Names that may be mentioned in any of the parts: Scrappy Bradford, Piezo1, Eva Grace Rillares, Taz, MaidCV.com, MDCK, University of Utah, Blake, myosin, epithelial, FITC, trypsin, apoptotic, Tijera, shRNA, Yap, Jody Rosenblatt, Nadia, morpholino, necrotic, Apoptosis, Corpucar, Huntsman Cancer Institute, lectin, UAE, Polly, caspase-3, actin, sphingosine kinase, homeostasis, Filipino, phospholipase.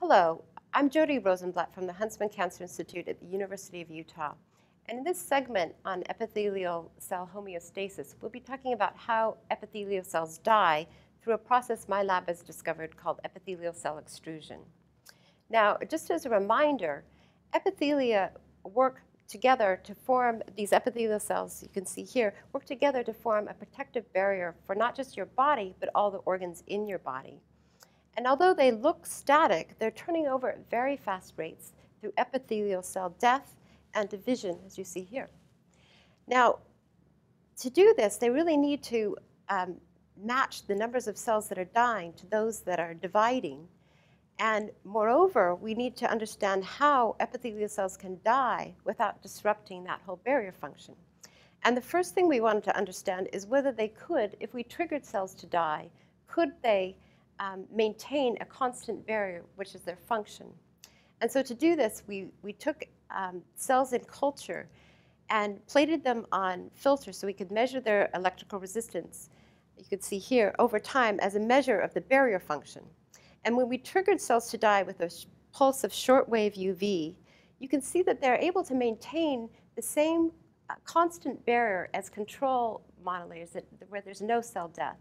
Hello, I'm Jody Rosenblatt from the Huntsman Cancer Institute at the University of Utah. And in this segment on epithelial cell homeostasis, we'll be talking about how epithelial cells die through a process my lab has discovered called epithelial cell extrusion. Now, just as a reminder, epithelia work together to form these epithelial cells you can see here, work together to form a protective barrier for not just your body, but all the organs in your body. And although they look static, they're turning over at very fast rates through epithelial cell death and division, as you see here. Now, to do this, they really need to match the numbers of cells that are dying to those that are dividing. And moreover, we need to understand how epithelial cells can die without disrupting that whole barrier function. And the first thing we wanted to understand is whether they could, if we triggered cells to die, could they maintain a constant barrier, which is their function. And so to do this, we took cells in culture and plated them on filters so we could measure their electrical resistance, you could see here, over time as a measure of the barrier function. And when we triggered cells to die with a pulse of shortwave UV, you can see that they're able to maintain the same constant barrier as control monolayers where there's no cell death.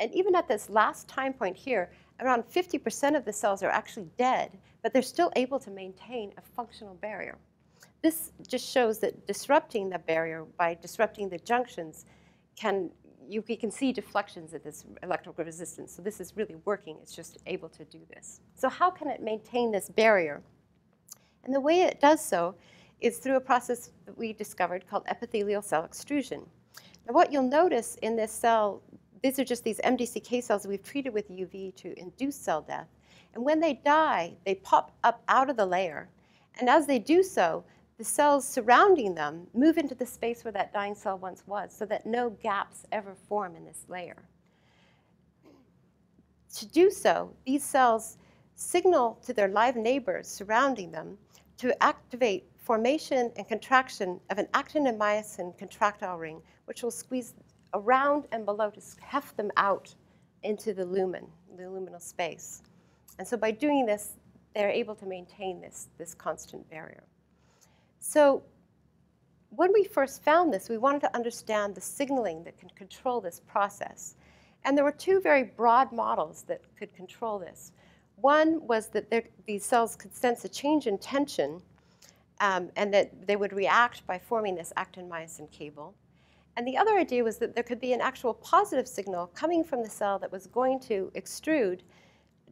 And even at this last time point here, around 50% of the cells are actually dead, but they're still able to maintain a functional barrier. This just shows that disrupting the barrier by disrupting the junctions can, you can see deflections at this electrical resistance. So this is really working. It's just able to do this. So how can it maintain this barrier? And the way it does so is through a process that we discovered called epithelial cell extrusion. Now what you'll notice in this cell, these are just these MDCK cells we've treated with UV to induce cell death. And when they die, they pop up out of the layer. And as they do so, the cells surrounding them move into the space where that dying cell once was, so that no gaps ever form in this layer. To do so, these cells signal to their live neighbors surrounding them to activate formation and contraction of an actin and myosin contractile ring, which will squeeze around and below to heft them out into the lumen, the luminal space. And so by doing this, they're able to maintain this constant barrier. So when we first found this, we wanted to understand the signaling that can control this process. And there were two very broad models that could control this. One was that these cells could sense a change in tension and that they would react by forming this actin-myosin cable. And the other idea was that there could be an actual positive signal coming from the cell that was going to extrude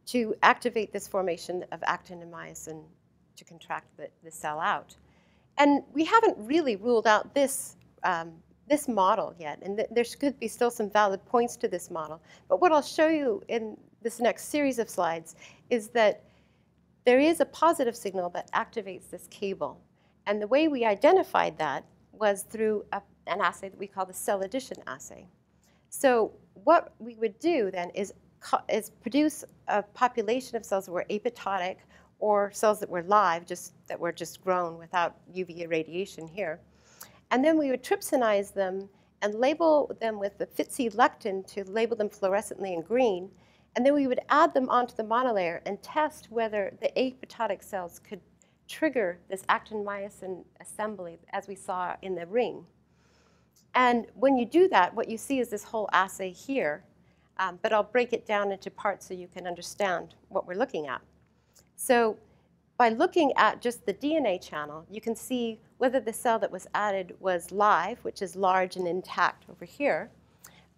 to activate this formation of actin and myosin to contract the cell out. And we haven't really ruled out this model yet, and there could be still some valid points to this model. But what I'll show you in this next series of slides is that there is a positive signal that activates this cable. And the way we identified that was through an assay that we call the cell addition assay. So what we would do then is produce a population of cells that were apoptotic or cells that were live, that were just grown without UV irradiation here. And then we would trypsinize them and label them with the FITC lectin to label them fluorescently in green. And then we would add them onto the monolayer and test whether the apoptotic cells could trigger this actin-myosin assembly as we saw in the ring. And when you do that, what you see is this whole assay here. But I'll break it down into parts so you can understand what we're looking at. So by looking at just the DNA channel, you can see whether the cell that was added was live, which is large and intact over here,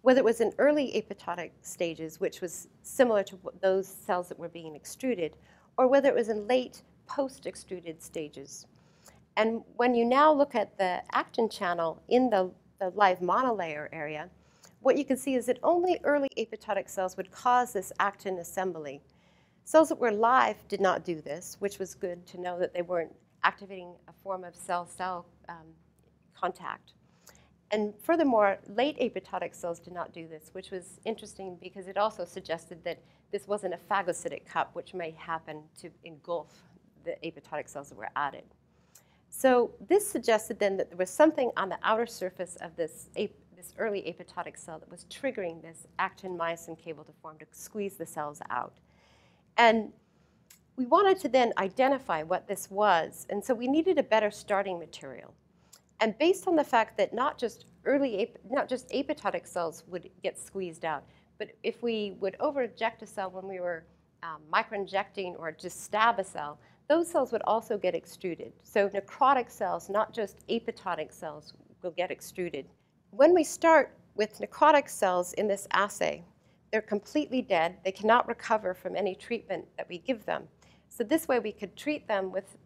whether it was in early apoptotic stages, which was similar to those cells that were being extruded, or whether it was in late post-extruded stages. And when you now look at the actin channel in the live monolayer area, what you can see is that only early apoptotic cells would cause this actin assembly. Cells that were live did not do this, which was good to know that they weren't activating a form of cell-cell contact. And furthermore, late apoptotic cells did not do this, which was interesting because it also suggested that this wasn't a phagocytic cup, which may happen to engulf the apoptotic cells that were added. So this suggested then that there was something on the outer surface of this early apoptotic cell that was triggering this actin-myosin cable to form to squeeze the cells out. And We wanted to then identify what this was, and so we needed a better starting material. And based on the fact that not just apoptotic cells would get squeezed out, but if we would over-inject a cell when we were micro-injecting or just stab a cell, those cells would also get extruded. So necrotic cells, not just apoptotic cells, will get extruded. When we start with necrotic cells in this assay, they're completely dead. They cannot recover from any treatment that we give them. So this way we could treat them with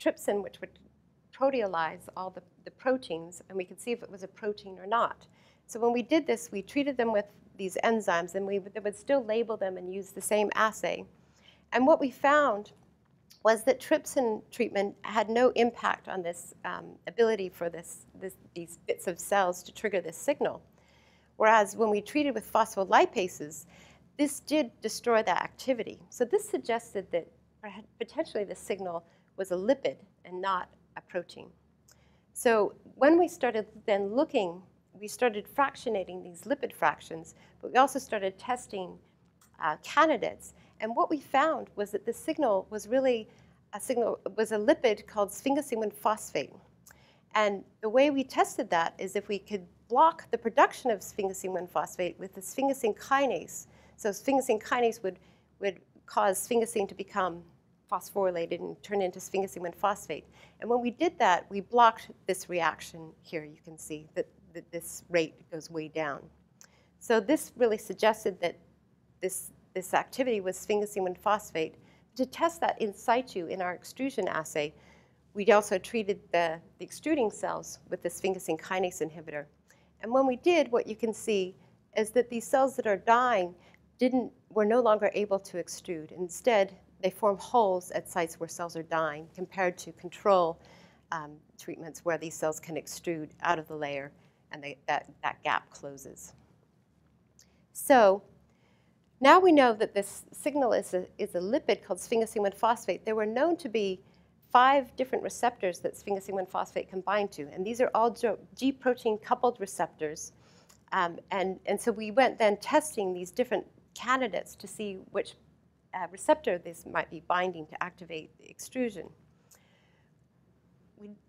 trypsin, which would proteolyze all the proteins, and we could see if it was a protein or not. So when we did this, we treated them with these enzymes, and they would still label them and use the same assay. And what we found was that trypsin treatment had no impact on this ability for these bits of cells to trigger this signal. Whereas when we treated with phospholipases, this did destroy that activity. So this suggested that potentially the signal was a lipid and not a protein. So when we started then looking, we started fractionating these lipid fractions, but we also started testing candidates. And what we found was that the signal was really was a lipid called sphingosine 1-phosphate. And the way we tested that is if we could block the production of sphingosine 1-phosphate with the sphingosine kinase. So sphingosine kinase would cause sphingosine to become phosphorylated and turn into sphingosine 1-phosphate. And when we did that, we blocked this reaction here. You can see that this rate goes way down. So this really suggested that this activity was sphingosine 1-phosphate. To test that in situ in our extrusion assay, we also treated the extruding cells with the sphingosine kinase inhibitor. And when we did, what you can see is that these cells that are dying were no longer able to extrude. Instead, they form holes at sites where cells are dying compared to control treatments where these cells can extrude out of the layer and that gap closes. So now we know that this signal is a lipid called sphingosine 1-phosphate. There were known to be 5 different receptors that sphingosine 1-phosphate can bind to, and these are all G protein coupled receptors. And so we went then testing these different candidates to see which receptor this might be binding to activate the extrusion.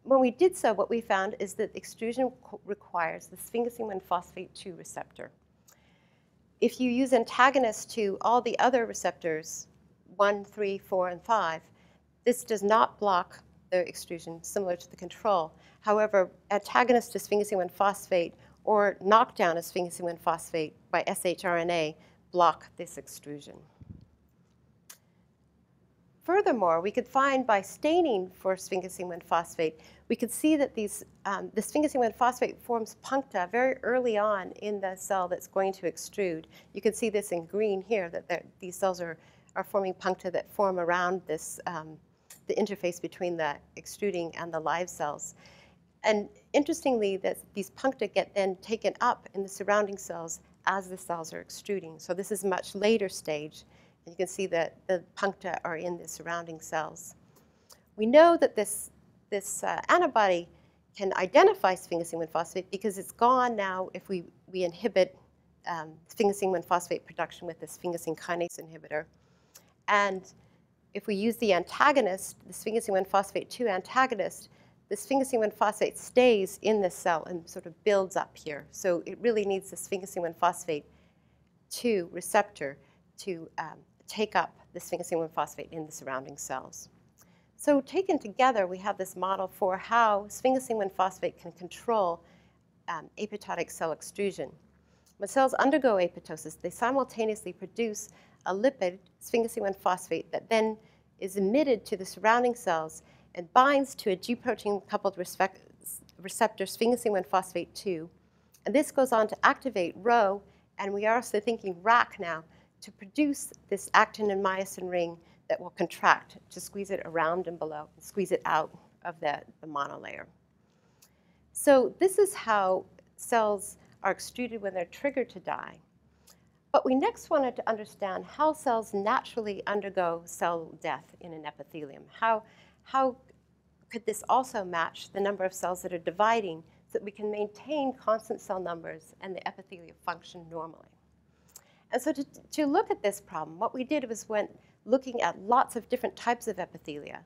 When we did so, what we found is that extrusion requires the sphingosine 1-phosphate 2 receptor. If you use antagonists to all the other receptors, 1, 3, 4, and 5, this does not block the extrusion, similar to the control. However, antagonists to sphingosine 1-phosphate or knockdown of sphingosine 1-phosphate by shRNA block this extrusion. Furthermore, we could find by staining for sphingosine 1-phosphate, we could see that the sphingosine 1-phosphate forms puncta very early on in the cell that's going to extrude. You can see this in green here, that these cells are forming puncta that form around this, the interface between the extruding and the live cells. And interestingly, that these puncta get then taken up in the surrounding cells as the cells are extruding. So this is much later stage. You can see that the puncta are in the surrounding cells. We know that this antibody can identify sphingosine 1-phosphate because it's gone now if we inhibit sphingosine 1-phosphate production with the sphingosine kinase inhibitor. And if we use the antagonist, the sphingosine 1-phosphate 2 antagonist, the sphingosine 1-phosphate stays in the cell and sort of builds up here. So it really needs the sphingosine 1-phosphate 2 receptor to take up the sphingosine 1-phosphate in the surrounding cells. So taken together, we have this model for how sphingosine 1-phosphate can control apoptotic cell extrusion. When cells undergo apoptosis, they simultaneously produce a lipid, sphingosine 1-phosphate, that then is emitted to the surrounding cells and binds to a G protein coupled receptor, sphingosine 1-phosphate 2. And this goes on to activate Rho, and we are also thinking RAC now, to produce this actin and myosin ring that will contract to squeeze it around and below and squeeze it out of the monolayer. So this is how cells are extruded when they're triggered to die. But we next wanted to understand how cells naturally undergo cell death in an epithelium. How could this also match the number of cells that are dividing so that we can maintain constant cell numbers and the epithelial function normally? And so to look at this problem, what we did was went looking at lots of different types of epithelia.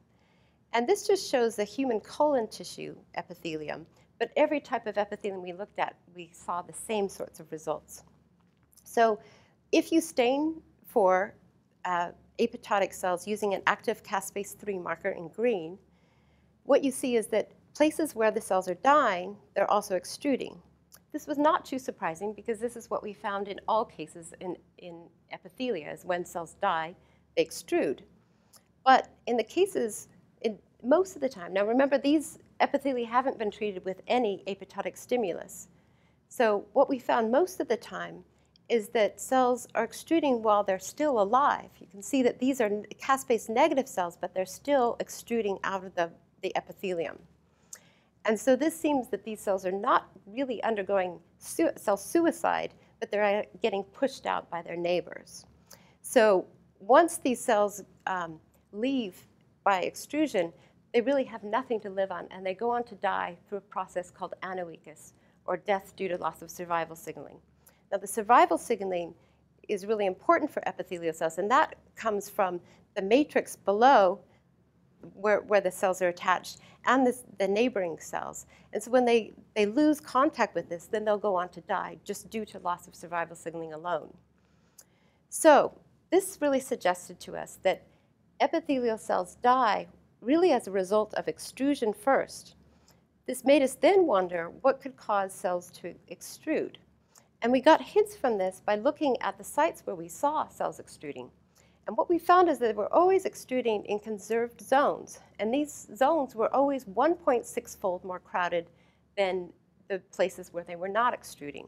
And this just shows the human colon tissue epithelium. But every type of epithelium we looked at, we saw the same sorts of results. So if you stain for apoptotic cells using an active caspase-3 marker in green, what you see is that places where the cells are dying, they're also extruding. This was not too surprising because this is what we found in all cases in epithelia, is when cells die, they extrude. But in the cases, most of the time, now remember these epithelia haven't been treated with any apoptotic stimulus. So what we found most of the time is that cells are extruding while they're still alive. You can see that these are caspase negative cells, but they're still extruding out of the epithelium. And so this seems that these cells are not really undergoing cell suicide, but they're getting pushed out by their neighbors. So once these cells leave by extrusion, they really have nothing to live on, and they go on to die through a process called anoecus, or death due to loss of survival signaling. Now, the survival signaling is really important for epithelial cells, and that comes from the matrix below where the cells are attached and the neighboring cells. And so when they lose contact with this, then they'll go on to die just due to loss of survival signaling alone. So this really suggested to us that epithelial cells die really as a result of extrusion first. This made us then wonder what could cause cells to extrude. And we got hints from this by looking at the sites where we saw cells extruding. And what we found is that they were always extruding in conserved zones. And these zones were always 1.6-fold more crowded than the places where they were not extruding.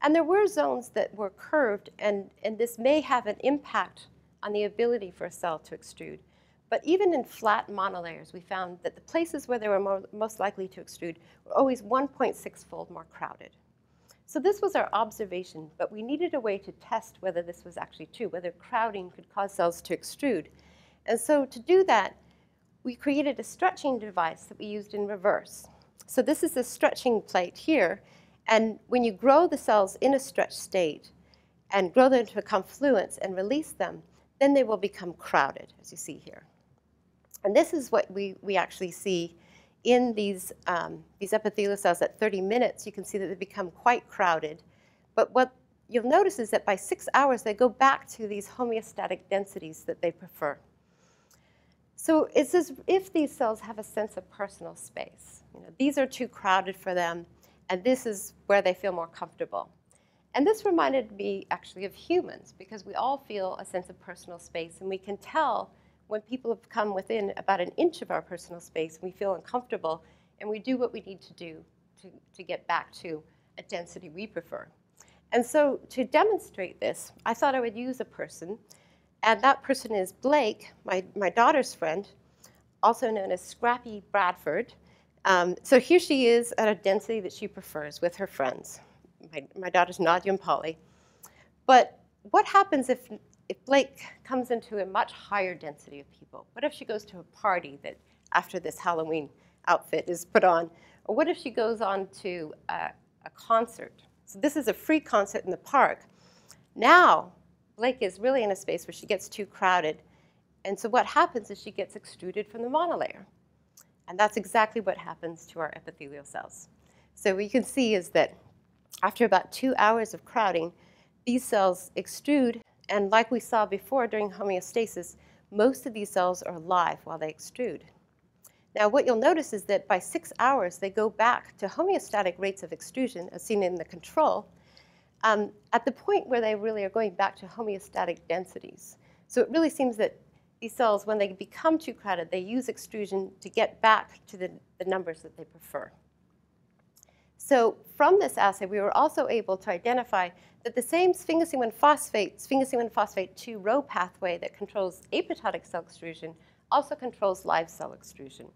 And there were zones that were curved, and this may have an impact on the ability for a cell to extrude. But even in flat monolayers, we found that the places where they were most likely to extrude were always 1.6-fold more crowded. So this was our observation, but we needed a way to test whether this was actually true, whether crowding could cause cells to extrude. And so to do that, we created a stretching device that we used in reverse. So this is the stretching plate here. And when you grow the cells in a stretched state and grow them to a confluence and release them, then they will become crowded, as you see here. And this is what we actually see in these epithelial cells at 30 minutes. You can see that they become quite crowded. But what you'll notice is that by 6 hours, they go back to these homeostatic densities that they prefer. So it's as if these cells have a sense of personal space. You know, these are too crowded for them, and this is where they feel more comfortable. And this reminded me actually of humans, because we all feel a sense of personal space, and we can tell when people have come within about an inch of our personal space, we feel uncomfortable, and we do what we need to do to get back to a density we prefer. And so to demonstrate this, I thought I would use a person, and that person is Blake, my daughter's friend, also known as Scrappy Bradford. So here she is at a density that she prefers with her friends, my daughters Nadia and Polly. But what happens if Blake comes into a much higher density of people? What if she goes to a party that after this Halloween outfit is put on? Or what if she goes on to a concert? So this is a free concert in the park. Now, Blake is really in a space where she gets too crowded. And so what happens is she gets extruded from the monolayer. And that's exactly what happens to our epithelial cells. So what you can see is that after about 2 hours of crowding, these cells extrude. And like we saw before during homeostasis, most of these cells are alive while they extrude. Now, what you'll notice is that by 6 hours, they go back to homeostatic rates of extrusion, as seen in the control, at the point where they really are going back to homeostatic densities. So it really seems that these cells, when they become too crowded, they use extrusion to get back to the numbers that they prefer. So from this assay, we were also able to identify that the same sphingosine 1-phosphate, sphingosine 1-phosphate 2-rho pathway that controls apoptotic cell extrusion also controls live cell extrusion.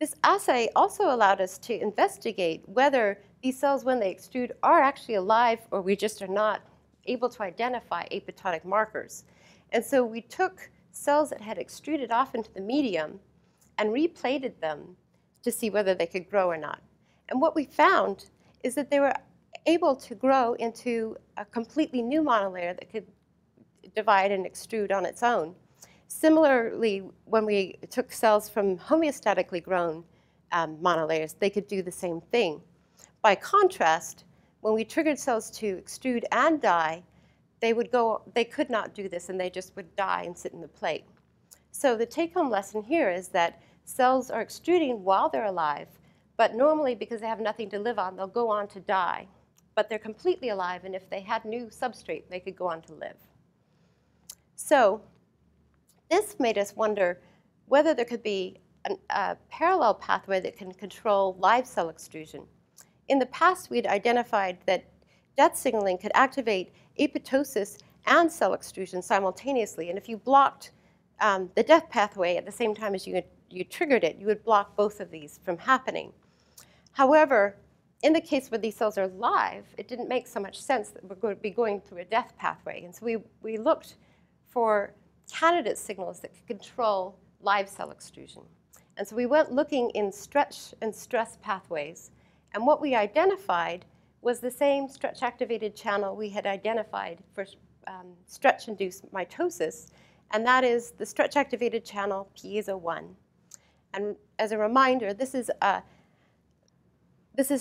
This assay also allowed us to investigate whether these cells, when they extrude, are actually alive, or we just are not able to identify apoptotic markers. And so we took cells that had extruded off into the medium and replated them to see whether they could grow or not. And what we found is that they were able to grow into a completely new monolayer that could divide and extrude on its own. Similarly, when we took cells from homeostatically grown monolayers, they could do the same thing. By contrast, when we triggered cells to extrude and die, they could not do this, and they just would die and sit in the plate. So the take-home lesson here is that cells are extruding while they're alive, but normally because they have nothing to live on, they'll go on to die. But they're completely alive, and if they had new substrate, they could go on to live. So this made us wonder whether there could be a parallel pathway that can control live cell extrusion. In the past, we'd identified that death signaling could activate apoptosis and cell extrusion simultaneously. And if you blocked the death pathway at the same time as you triggered it, you would block both of these from happening. However, in the case where these cells are live, it didn't make so much sense that we're going to be going through a death pathway. And so we looked for candidate signals that could control live cell extrusion. And so we went looking in stretch and stress pathways. And what we identified was the same stretch-activated channel we had identified for stretch-induced mitosis, and that is the stretch-activated channel Piezo1. And as a reminder, this is a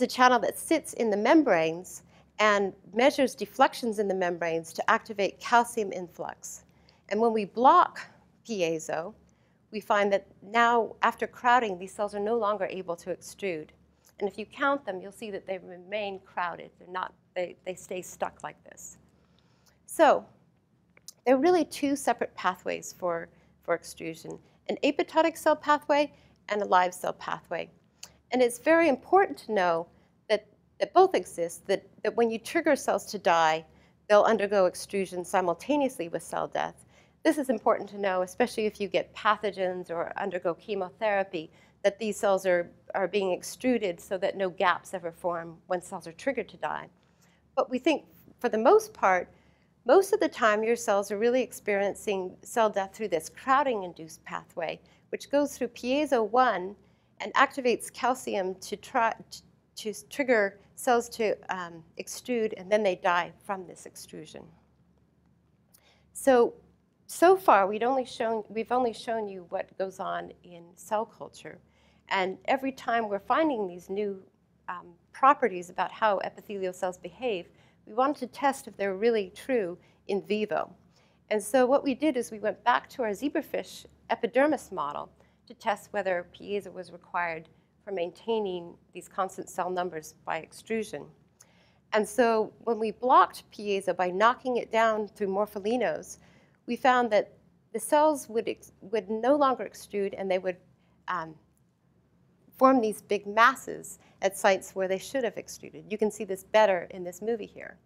channel that sits in the membranes and measures deflections in the membranes to activate calcium influx. And when we block piezo, we find that now, after crowding, these cells are no longer able to extrude. And if you count them, you'll see that they remain crowded. They're not, they stay stuck like this. So there are really two separate pathways for extrusion, an apoptotic cell pathway and a live cell pathway. And it's very important to know that both exist, that when you trigger cells to die, they'll undergo extrusion simultaneously with cell death. This is important to know, especially if you get pathogens or undergo chemotherapy, that these cells are being extruded so that no gaps ever form when cells are triggered to die. But we think, for the most part, most of the time your cells are really experiencing cell death through this crowding-induced pathway, which goes through piezo1 and activates calcium to trigger cells to extrude, and then they die from this extrusion. So far, we've only shown you what goes on in cell culture. And every time we're finding these new properties about how epithelial cells behave, we wanted to test if they're really true in vivo. And so what we did is we went back to our zebrafish epidermis model to test whether piezo was required for maintaining these constant cell numbers by extrusion. And so when we blocked piezo by knocking it down through morpholinos, we found that the cells would no longer extrude, and they would form these big masses at sites where they should have extruded. You can see this better in this movie here.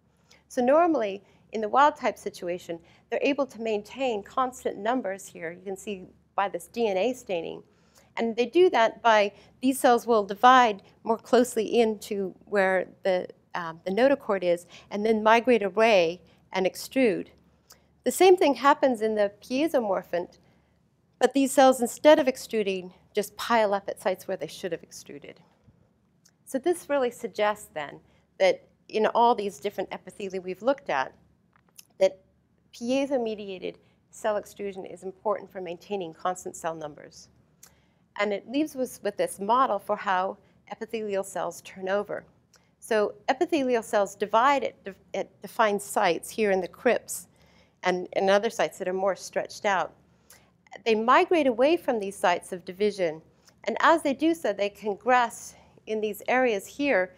So normally, in the wild-type situation, they're able to maintain constant numbers here. You can see by this DNA staining. And they do that by these cells will divide more closely into where the notochord is, and then migrate away and extrude. The same thing happens in the piezomorphant, but these cells, instead of extruding, just pile up at sites where they should have extruded. So this really suggests, then, that in all these different epithelia we've looked at, that piezo-mediated cell extrusion is important for maintaining constant cell numbers. And it leaves us with this model for how epithelial cells turn over. So epithelial cells divide at defined sites here in the crypts, and other sites that are more stretched out. They migrate away from these sites of division, and as they do so, they congress in these areas here,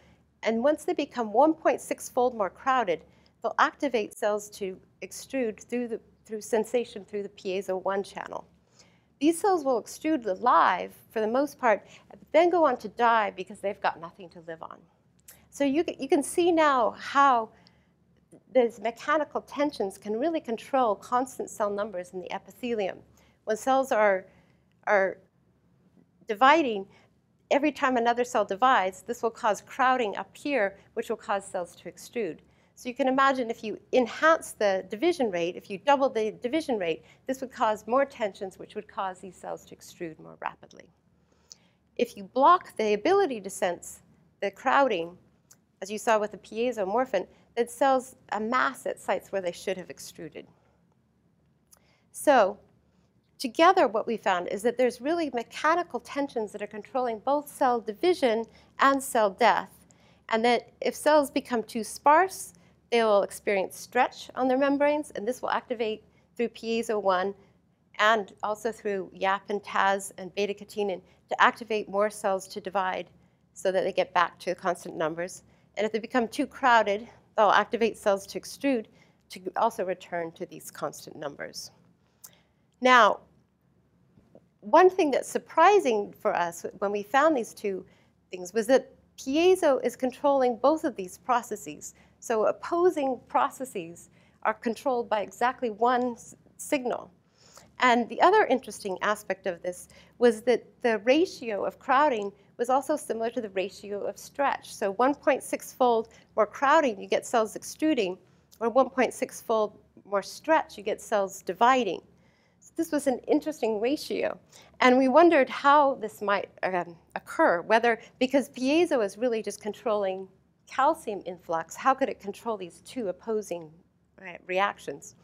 and once they become 1.6-fold more crowded, they'll activate cells to extrude through sensation through the piezo1 channel. These cells will extrude alive, for the most part, but then go on to die because they've got nothing to live on. So you can see now how these mechanical tensions can really control constant cell numbers in the epithelium. When cells are dividing, every time another cell divides, this will cause crowding up here, which will cause cells to extrude. So you can imagine if you enhance the division rate, if you double the division rate, this would cause more tensions, which would cause these cells to extrude more rapidly. If you block the ability to sense the crowding, as you saw with the piezomorphin, that cells amass at sites where they should have extruded. So together what we found is that there's really mechanical tensions that are controlling both cell division and cell death, and that if cells become too sparse, they will experience stretch on their membranes, and this will activate through piezo1 and also through Yap and Taz and beta-catenin to activate more cells to divide so that they get back to constant numbers. And if they become too crowded, they'll activate cells to extrude to also return to these constant numbers. Now, one thing that's surprising for us when we found these two things was that piezo is controlling both of these processes. So opposing processes are controlled by exactly one signal. And the other interesting aspect of this was that the ratio of crowding was also similar to the ratio of stretch. So 1.6-fold more crowding, you get cells extruding, or 1.6-fold more stretch, you get cells dividing. So this was an interesting ratio. And we wondered how this might occur, whether, because piezo is really just controlling calcium influx, how could it control these two opposing reactions?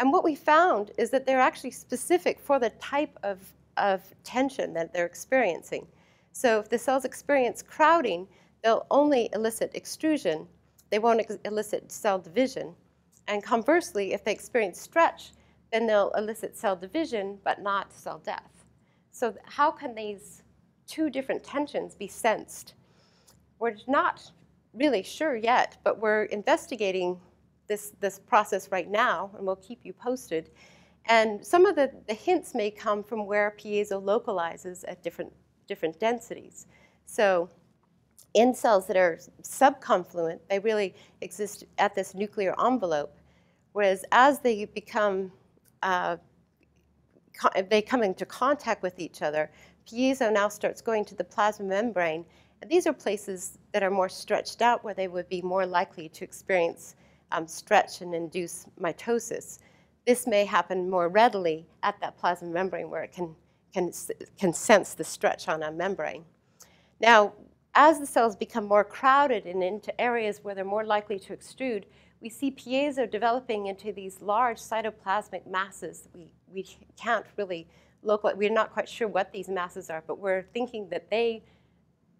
And what we found is that they're actually specific for the type of tension that they're experiencing. So if the cells experience crowding, they'll only elicit extrusion. They won't elicit cell division. And conversely, if they experience stretch, then they'll elicit cell division, but not cell death. So how can these two different tensions be sensed? We're not really sure yet, but we're investigating this process right now, and we'll keep you posted. And some of the hints may come from where piezo localizes at different densities. So in cells that are subconfluent, they really exist at this nuclear envelope, whereas as they become, they come into contact with each other, piezo now starts going to the plasma membrane, and these are places that are more stretched out where they would be more likely to experience stretch and induce mitosis. This may happen more readily at that plasma membrane where it can sense the stretch on a membrane. Now, as the cells become more crowded and into areas where they're more likely to extrude, we see piezo developing into these large cytoplasmic masses. We can't really localize. We're not quite sure what these masses are, but we're thinking that they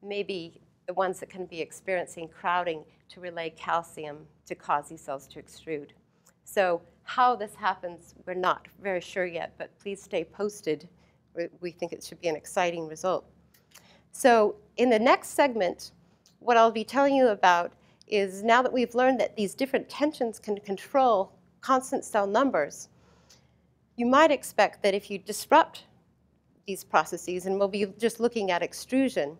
may be the ones that can be experiencing crowding to relay calcium to cause these cells to extrude. So how this happens, we're not very sure yet, but please stay posted. We think it should be an exciting result. So in the next segment, what I'll be telling you about is now that we've learned that these different tensions can control constant cell numbers, you might expect that if you disrupt these processes, and we'll be just looking at extrusion,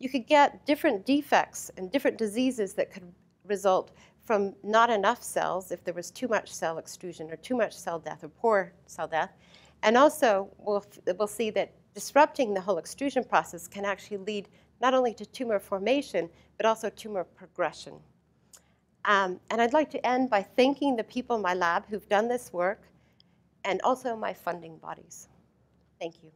you could get different defects and different diseases that could result from not enough cells if there was too much cell extrusion or too much cell death or poor cell death. And also, we'll see that disrupting the whole extrusion process can actually lead not only to tumor formation, but also tumor progression. And I'd like to end by thanking the people in my lab who've done this work and also my funding bodies. Thank you.